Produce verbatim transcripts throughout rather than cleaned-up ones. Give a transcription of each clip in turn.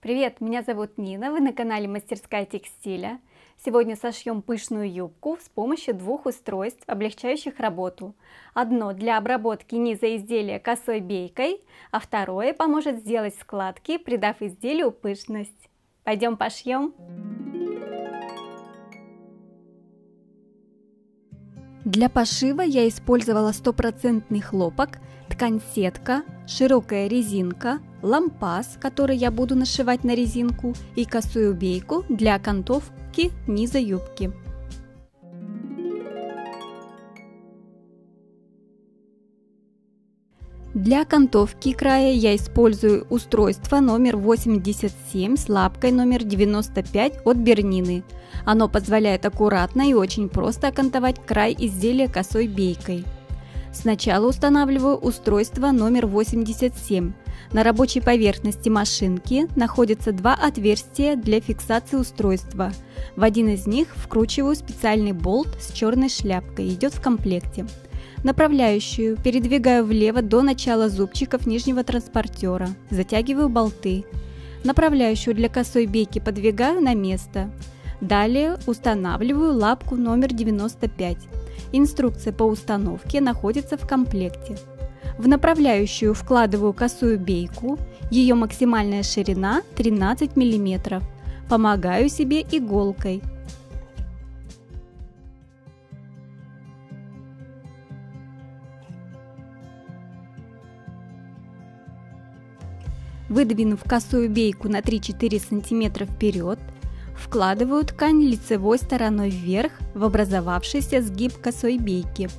Привет, меня зовут Нина, вы на канале Мастерская Текстиля. Сегодня сошьем пышную юбку с помощью двух устройств, облегчающих работу. Одно для обработки низа изделия косой бейкой, а второе поможет сделать складки, придав изделию пышность. Пойдем пошьем. Для пошива я использовала стопроцентный хлопок, ткань-сетка, широкая резинка, лампас, который я буду нашивать на резинку, и косую бейку для окантовки низа юбки. Для окантовки края я использую устройство номер восемьдесят семь с лапкой номер девяносто пять от Бернины. Оно позволяет аккуратно и очень просто окантовать край изделия косой бейкой. Сначала устанавливаю устройство номер восемьдесят семь. На рабочей поверхности машинки находятся два отверстия для фиксации устройства. В один из них вкручиваю специальный болт с черной шляпкой, идет в комплекте. Направляющую передвигаю влево до начала зубчиков нижнего транспортера, затягиваю болты. Направляющую для косой бейки подвигаю на место. Далее устанавливаю лапку номер девяносто пять. Инструкция по установке находится в комплекте. В направляющую вкладываю косую бейку, ее максимальная ширина тринадцать миллиметров. Помогаю себе иголкой. Выдвинув косую бейку на три-четыре сантиметра вперед, вкладываю ткань лицевой стороной вверх в образовавшийся сгиб косой бейки.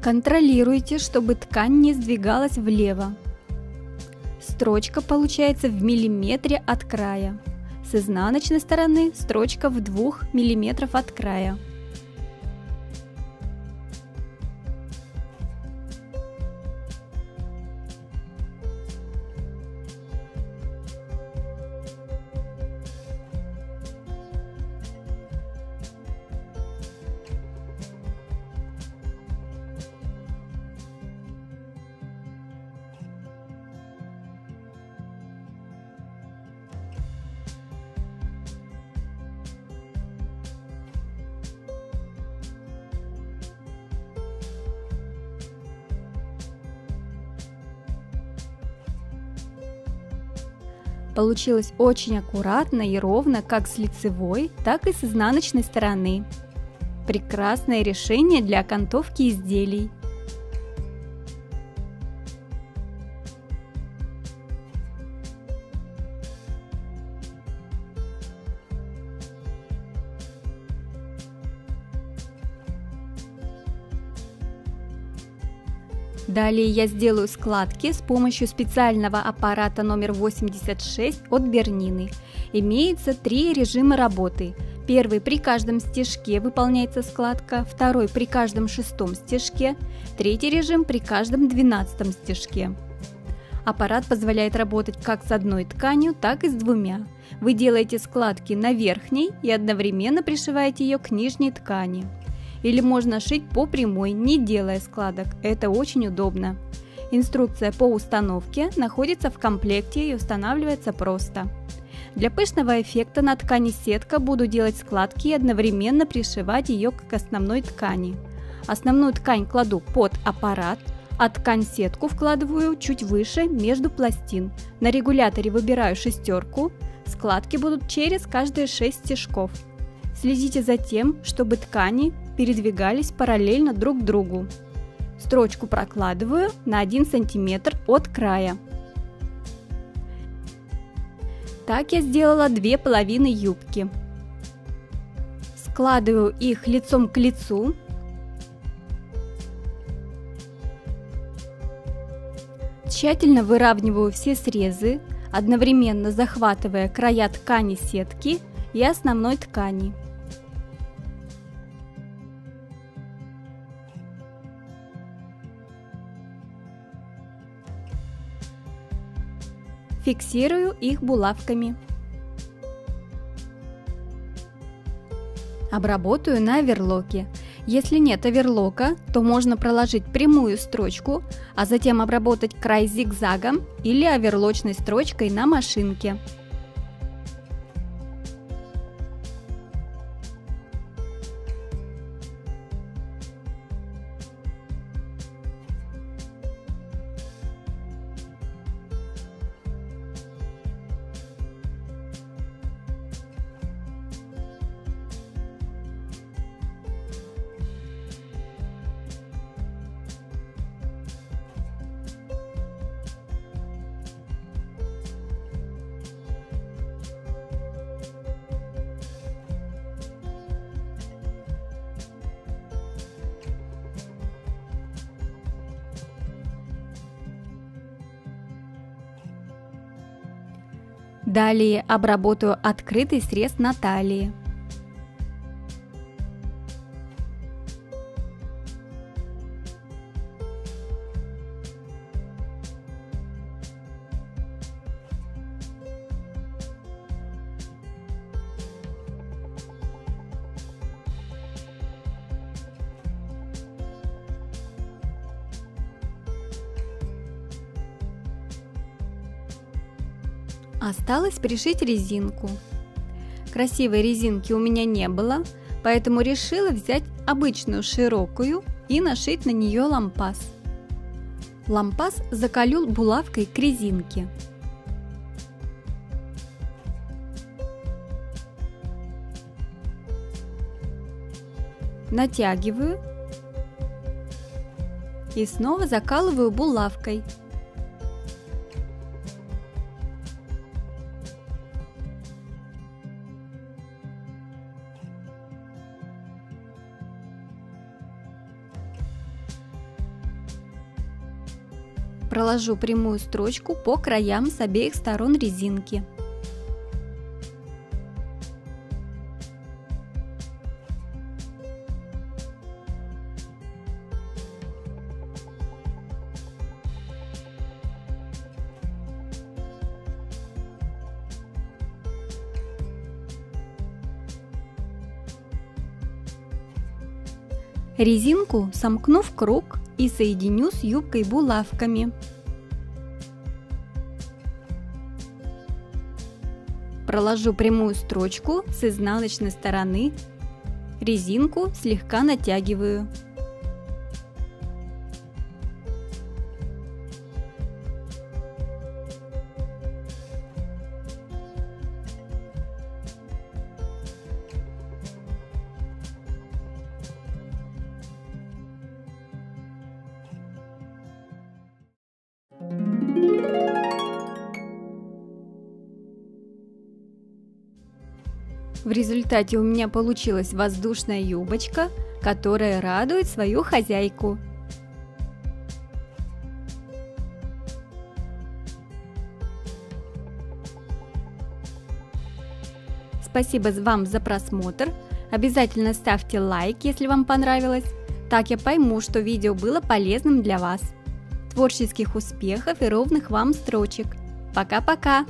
Контролируйте, чтобы ткань не сдвигалась влево. Строчка получается в миллиметре от края. С изнаночной стороны строчка в двух миллиметрах от края. Получилось очень аккуратно и ровно как с лицевой, так и с изнаночной стороны. Прекрасное решение для окантовки изделий. Далее я сделаю складки с помощью специального аппарата номер восемьдесят шесть от Бернины. Имеется три режима работы. Первый — при каждом стежке выполняется складка, второй — при каждом шестом стежке, третий режим — при каждом двенадцатом стежке. Аппарат позволяет работать как с одной тканью, так и с двумя. Вы делаете складки на верхней и одновременно пришиваете ее к нижней ткани. Или можно шить по прямой, не делая складок, это очень удобно. Инструкция по установке находится в комплекте и устанавливается просто. Для пышного эффекта на ткани сетка буду делать складки и одновременно пришивать ее к основной ткани. Основную ткань кладу под аппарат, а ткань сетку вкладываю чуть выше между пластин. На регуляторе выбираю шестерку, складки будут через каждые шесть стежков. Следите за тем, чтобы ткани передвигались параллельно друг к другу. Строчку прокладываю на один сантиметр от края. Так я сделала две половины юбки. Складываю их лицом к лицу. Тщательно выравниваю все срезы, одновременно захватывая края ткани сетки и основной ткани. Фиксирую их булавками. Обработаю на оверлоке. Если нет оверлока, то можно проложить прямую строчку, а затем обработать край зигзагом или оверлочной строчкой на машинке. Далее обработаю открытый срез на талии. Осталось пришить резинку. Красивой резинки у меня не было, поэтому решила взять обычную широкую и нашить на нее лампас. Лампас заколю булавкой к резинке. Натягиваю и снова закалываю булавкой. Проложу прямую строчку по краям с обеих сторон резинки. Резинку сомкну в круг и соединю с юбкой булавками. Проложу прямую строчку с изнаночной стороны, резинку слегка натягиваю. В результате у меня получилась воздушная юбочка, которая радует свою хозяйку. Спасибо вам за просмотр. Обязательно ставьте лайк, если вам понравилось. Так я пойму, что видео было полезным для вас. Творческих успехов и ровных вам строчек. Пока-пока!